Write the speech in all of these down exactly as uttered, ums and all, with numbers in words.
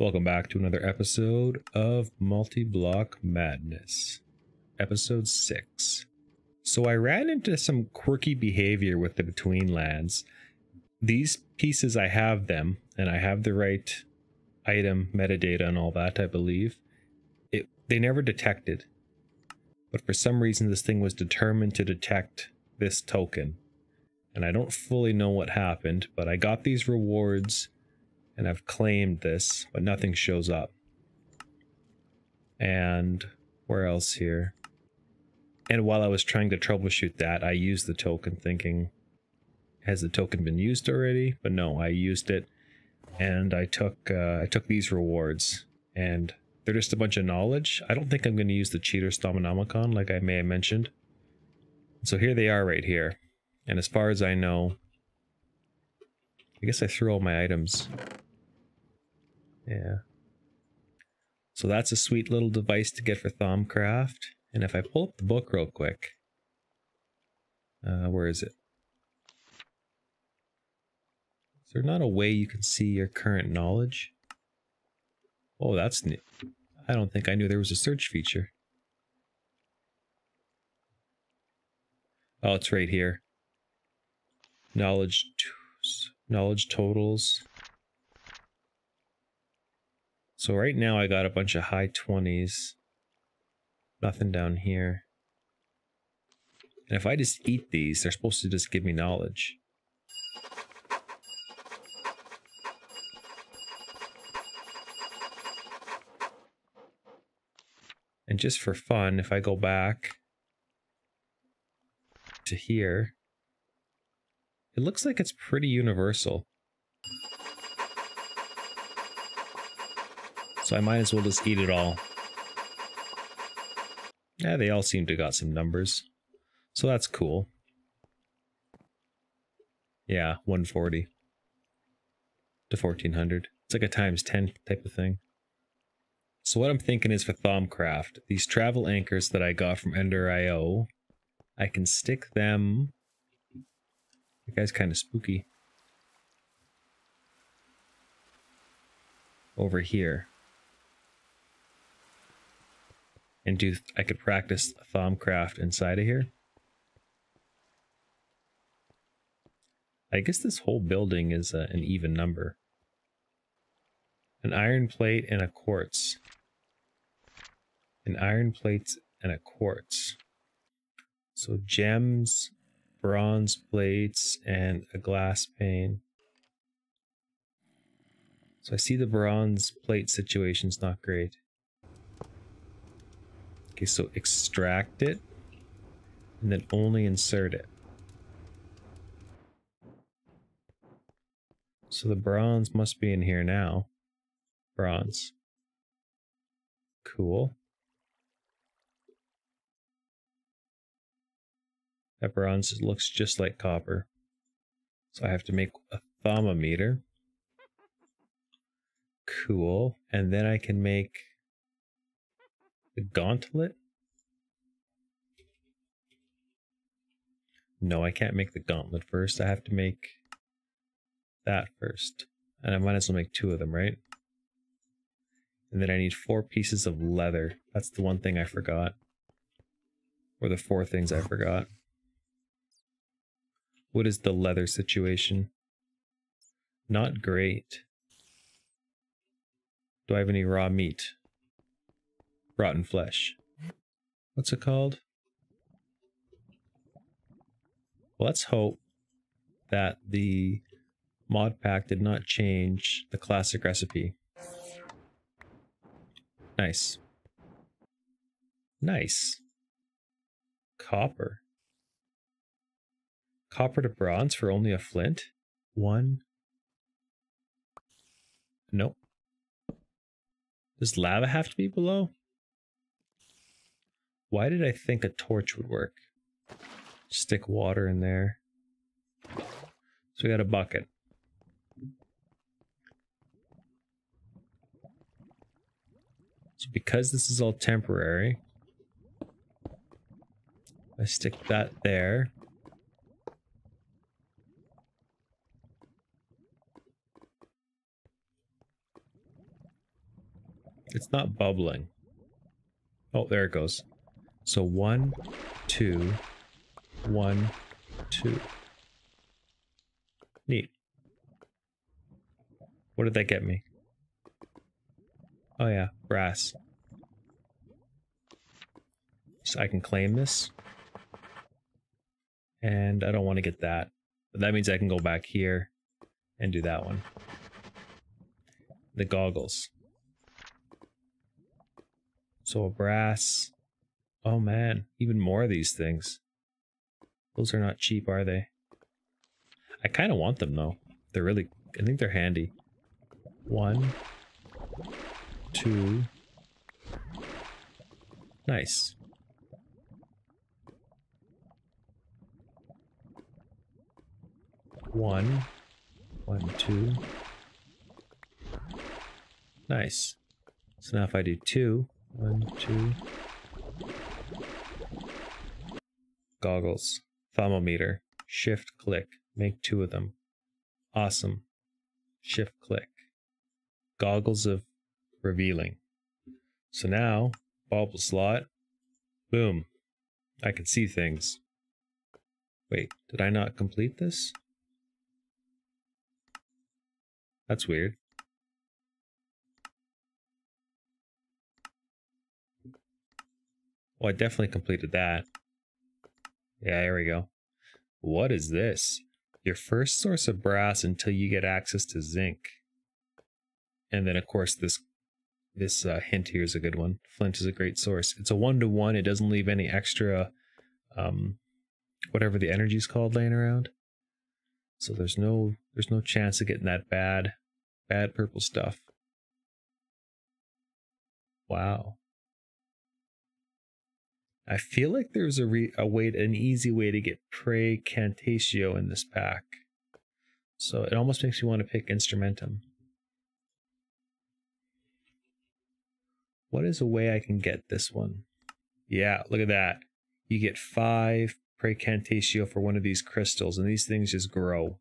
Welcome back to another episode of Multiblock Madness, episode six. So I ran into some quirky behavior with the Betweenlands. These pieces, I have them, and I have the right item metadata and all that, I believe. It they never detected, but for some reason this thing was determined to detect this token. And I don't fully know what happened, but I got these rewards and I've claimed this, but nothing shows up. And where else here? And while I was trying to troubleshoot that, I used the token thinking, has the token been used already? But no, I used it and I took, uh, I took these rewards, and they're just a bunch of knowledge. I don't think I'm going to use the Cheater Stomonomicon like I may have mentioned. So here they are right here. And as far as I know, I guess I threw all my items. Yeah. So that's a sweet little device to get for Thaumcraft. And if I pull up the book real quick, uh, where is it? Is there not a way you can see your current knowledge? Oh, that's new. I don't think I knew there was a search feature. Oh, it's right here. Knowledge, knowledge totals. So right now I got a bunch of high twenties. Nothing down here. And if I just eat these, they're supposed to just give me knowledge. And just for fun, if I go back to here, it looks like it's pretty universal. So I might as well just eat it all. Yeah, they all seem to got some numbers. So that's cool. Yeah, one forty. To fourteen hundred. It's like a times ten type of thing. So what I'm thinking is for Thaumcraft, these travel anchors that I got from Ender dot I O, I can stick them... That guy's kind of spooky. Over here. And do I could practice Thaumcraft inside of here. I guess this whole building is a, an even number. An iron plate and a quartz. An iron plate and a quartz. So gems... bronze plates and a glass pane. So I see the bronze plate situation's not great. Okay, so extract it and then only insert it. So the bronze must be in here now. Bronze. Cool. That bronze looks just like copper. So I have to make a thaumometer. Cool. And then I can make the gauntlet. No, I can't make the gauntlet first. I have to make that first. And I might as well make two of them, right? And then I need four pieces of leather. That's the one thing I forgot. Or the four things I forgot. What is the leather situation? Not great. Do I have any raw meat? Rotten flesh. What's it called? Well, let's hope that the mod pack did not change the classic recipe. Nice. Nice. Copper. Copper to bronze for only a flint? One. Nope. Does lava have to be below? Why did I think a torch would work? Stick water in there. So we got a bucket. So because this is all temporary, I stick that there. It's not bubbling. Oh, there it goes. So one, two, one, two. Neat. What did that get me? Oh yeah, brass. So I can claim this. And I don't want to get that. But that means I can go back here and do that one. The goggles. So a brass. Oh man, even more of these things. Those are not cheap, are they? I kind of want them though. They're really, I think they're handy. One, two. Nice. One, one, two. Nice. So now if I do two, one, two. Goggles, thaumometer, shift click, make two of them. Awesome. Shift click. Goggles of revealing. So now, bobble slot, boom. I can see things. Wait, did I not complete this? That's weird. Well, I definitely completed that. Yeah, here we go. What is this? Your first source of brass until you get access to zinc. And then, of course, this this uh, hint here is a good one. Flint is a great source. It's a one-to-one. It doesn't leave any extra, um, whatever the energy is called, laying around. So there's no there's no chance of getting that bad, bad purple stuff. Wow. I feel like there's a re a way to, an easy way to get Praecantatio in this pack. So it almost makes you want to pick Instrumentum. What is a way I can get this one? Yeah, look at that. You get five Praecantatio for one of these crystals, and these things just grow.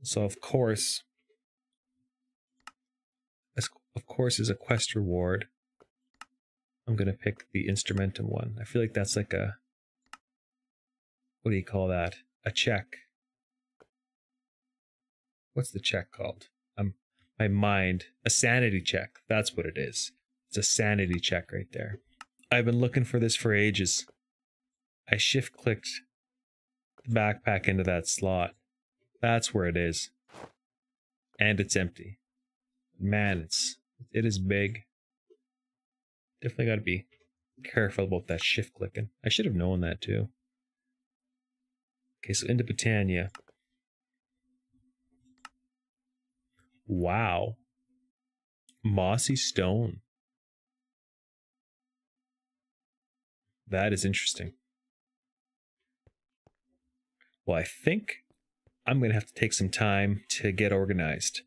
So of course, of course is a quest reward. I'm gonna pick the Instrumentum one. I feel like that's like a, what do you call that? A check. What's the check called? Um, my mind, a sanity check. That's what it is. It's a sanity check right there. I've been looking for this for ages. I shift clicked the backpack into that slot. That's where it is. And it's empty. Man, it's, it is big. Definitely got to be careful about that shift clicking. I should have known that too. Okay, so into Botania. Wow. Mossy stone. That is interesting. Well, I think I'm going to have to take some time to get organized.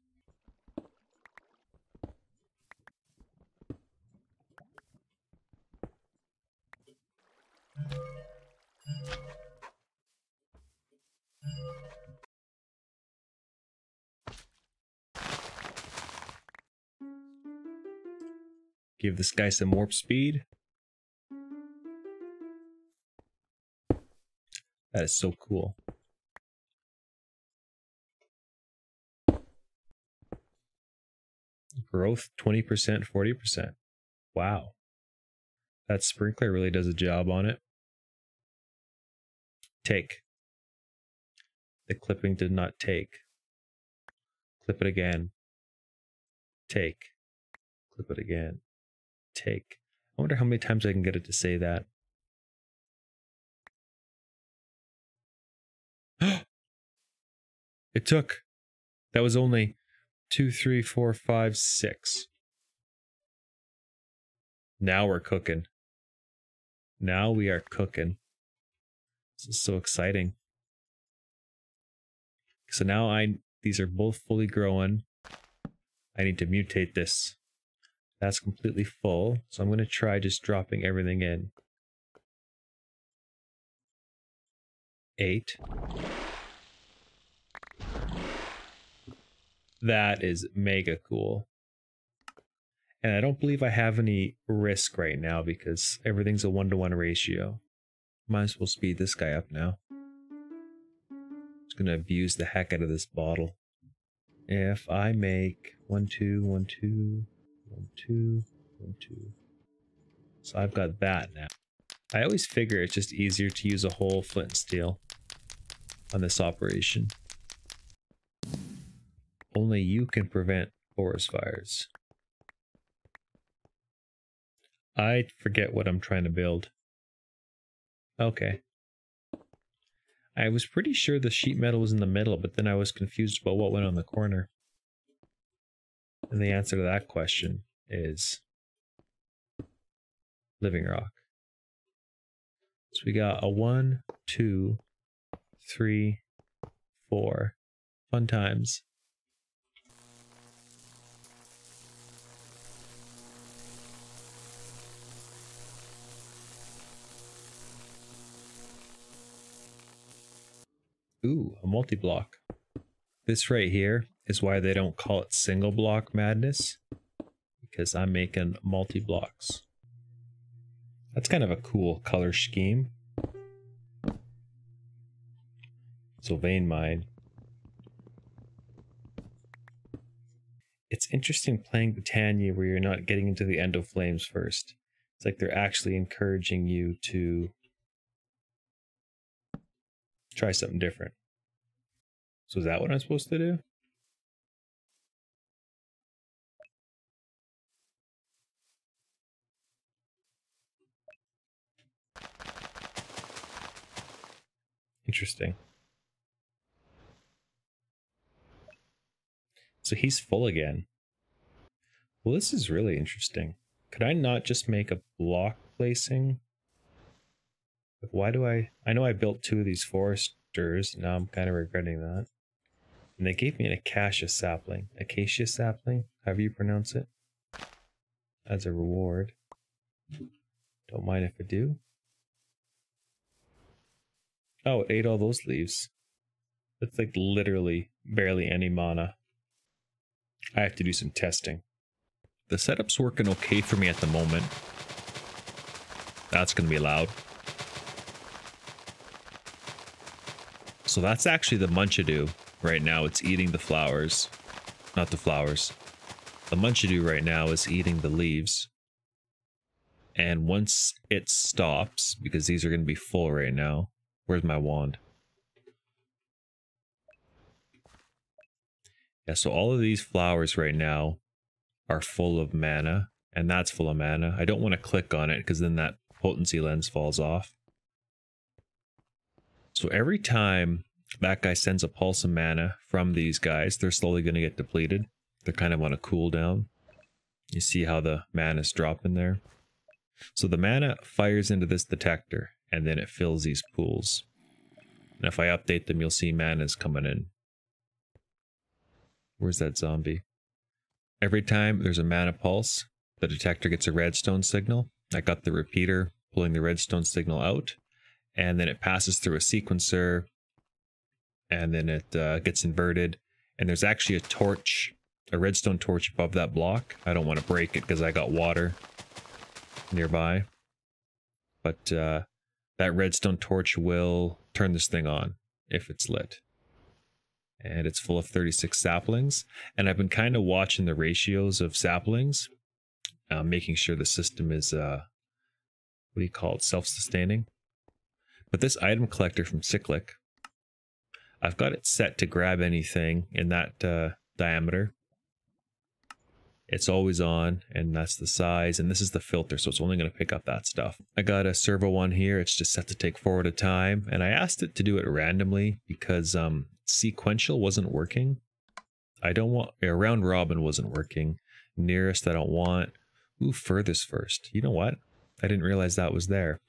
Give this guy some warp speed. That is so cool. Growth twenty percent, forty percent. Wow. That sprinkler really does a job on it. Take. The clipping did not take. Clip it again. Take. Clip it again. Take. I wonder how many times I can get it to say that. It took. That was only two, three, four, five, six. Now we're cooking. Now we are cooking. This is so exciting. So now I, these are both fully growing. I need to mutate this. That's completely full, so I'm going to try just dropping everything in. Eight. That is mega cool. And I don't believe I have any risk right now because everything's a one-to-one ratio. Might as well speed this guy up now. Just gonna abuse the heck out of this bottle. If I make one, two, one, two, one, two, one, two. So I've got that now. I always figure it's just easier to use a whole flint and steel on this operation. Only you can prevent forest fires. I forget what I'm trying to build. Okay. I was pretty sure the sheet metal was in the middle, but then I was confused about what went on the corner. And the answer to that question is living rock. So we got a one, two, three, four. Fun times. Ooh, a multi-block. This right here is why they don't call it single block madness, because I'm making multi-blocks. That's kind of a cool color scheme. So vein mine. It's interesting playing Botania where you're not getting into the Endo Flames first. It's like they're actually encouraging you to try something different. So is that what I'm supposed to do? Interesting. So he's full again. Well, this is really interesting. Could I not just make a block placing? Why do I... I know I built two of these foresters. Now I'm kind of regretting that. And they gave me an acacia sapling. Acacia sapling? However you pronounce it. As a reward. Don't mind if I do. Oh, it ate all those leaves. That's like literally barely any mana. I have to do some testing. The setup's working okay for me at the moment. That's going to be loud. So that's actually the Munchdew right now. It's eating the flowers. Not the flowers. The Munchdew right now is eating the leaves. And once it stops, because these are going to be full right now. Where's my wand? Yeah, so all of these flowers right now are full of mana. And that's full of mana. I don't want to click on it because then that potency lens falls off. So every time that guy sends a pulse of mana from these guys, they're slowly going to get depleted. They're kind of on a cooldown. You see how the mana's dropping there? So the mana fires into this detector, and then it fills these pools. And if I update them, you'll see mana's coming in. Where's that zombie? Every time there's a mana pulse, the detector gets a redstone signal. I got the repeater pulling the redstone signal out. And then it passes through a sequencer, and then it uh, gets inverted. And there's actually a torch, a redstone torch above that block. I don't want to break it because I got water nearby. But uh, that redstone torch will turn this thing on if it's lit. And it's full of thirty-six saplings. And I've been kind of watching the ratios of saplings, uh, making sure the system is, uh, what do you call it, self-sustaining. But this item collector from Cyclic, I've got it set to grab anything in that uh, diameter. It's always on, and that's the size, and this is the filter, so it's only going to pick up that stuff. I got a servo one here. It's just set to take four at a time, and I asked it to do it randomly because um, sequential wasn't working. I don't want... round robin wasn't working. Nearest I don't want. Ooh, furthest first. You know what? I didn't realize that was there.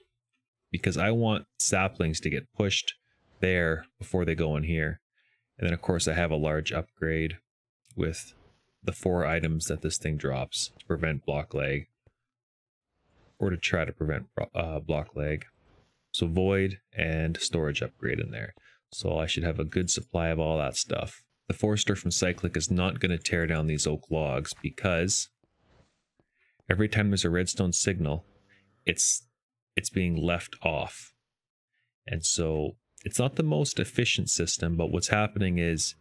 Because I want saplings to get pushed there before they go in here. And then, of course, I have a large upgrade with the four items that this thing drops to prevent block lag. Or to try to prevent uh, block lag. So void and storage upgrade in there. So I should have a good supply of all that stuff. The Forester from Cyclic is not going to tear down these oak logs because Every time there's a redstone signal, it's it's being left off. And so it's not the most efficient system, but what's happening is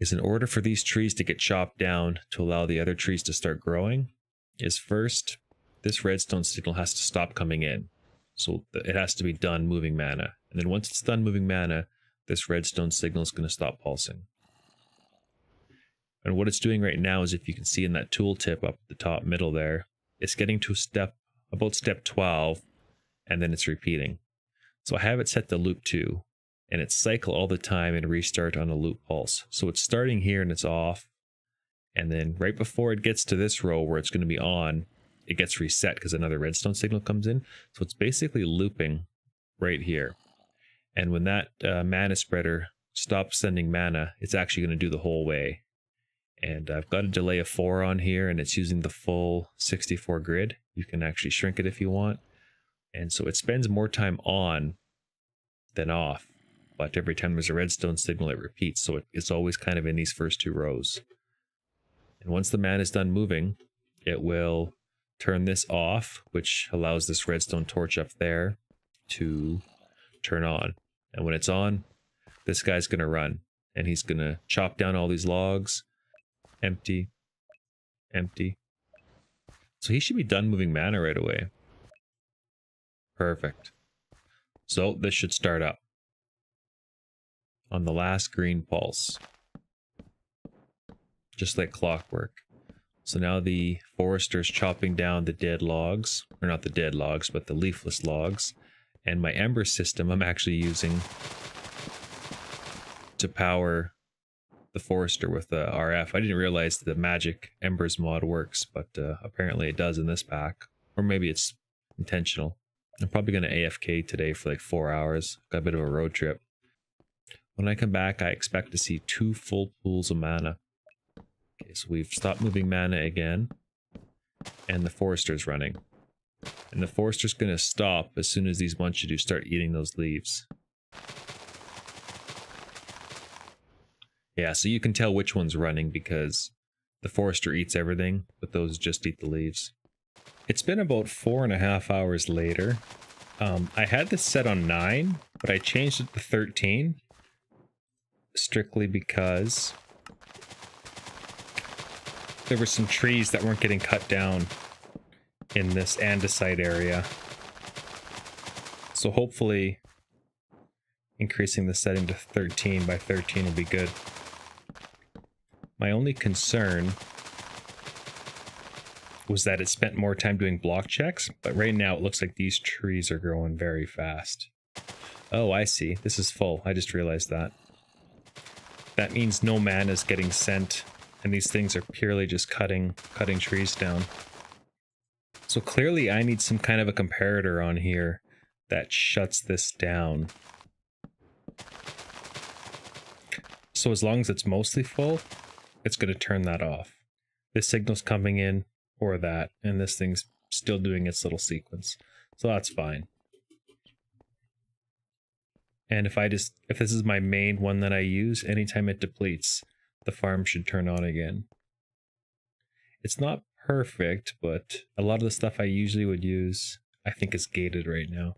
is in order for these trees to get chopped down to allow the other trees to start growing, is first, this redstone signal has to stop coming in. So it has to be done moving mana. And then once it's done moving mana, this redstone signal is going to stop pulsing. And what it's doing right now is, if you can see in that tooltip up at the top middle there, it's getting to step, about step twelve, and then it's repeating. So I have it set to loop two, and it's cycle all the time and restart on a loop pulse. So it's starting here and it's off, and then right before it gets to this row where it's going to be on, it gets reset because another redstone signal comes in. So it's basically looping right here. And when that uh, mana spreader stops sending mana, it's actually going to do the whole way. And I've got a delay of four on here, and it's using the full sixty-four grid. You can actually shrink it if you want. And so it spends more time on than off. But every time there's a redstone signal, it repeats. So it, it's always kind of in these first two rows. And once the mana is done moving, it will turn this off, which allows this redstone torch up there to turn on. And when it's on, this guy's going to run. And he's going to chop down all these logs. Empty. Empty. So he should be done moving mana right away. Perfect. So this should start up on the last green pulse, just like clockwork. So now the forester's chopping down the dead logs, or not the dead logs, but the leafless logs. And my ember system I'm actually using to power the forester with the R F. I didn't realize the magic embers mod works, but uh, apparently it does in this pack, or maybe it's intentional. I'm probably going to A F K today for like four hours. Got a bit of a road trip. When I come back, I expect to see two full pools of mana. Okay, so we've stopped moving mana again, and the forester's running. And the forester's going to stop as soon as these Munchdew start eating those leaves. Yeah, so you can tell which one's running because the forester eats everything, but those just eat the leaves. It's been about four and a half hours later. Um, I had this set on nine, but I changed it to thirteen. Strictly because there were some trees that weren't getting cut down in this andesite area. So hopefully increasing the setting to thirteen by thirteen will be good. My only concern was that it spent more time doing block checks, but right now it looks like these trees are growing very fast. Oh, I see. This is full. I just realized that. That means no mana is getting sent, and these things are purely just cutting, cutting trees down. So clearly I need some kind of a comparator on here that shuts this down. So as long as it's mostly full, it's going to turn that off. This signal's coming in, or that, and this thing's still doing its little sequence. So that's fine. And if I just, if this is my main one that I use, anytime it depletes, the farm should turn on again. It's not perfect, but a lot of the stuff I usually would use, I think is gated right now.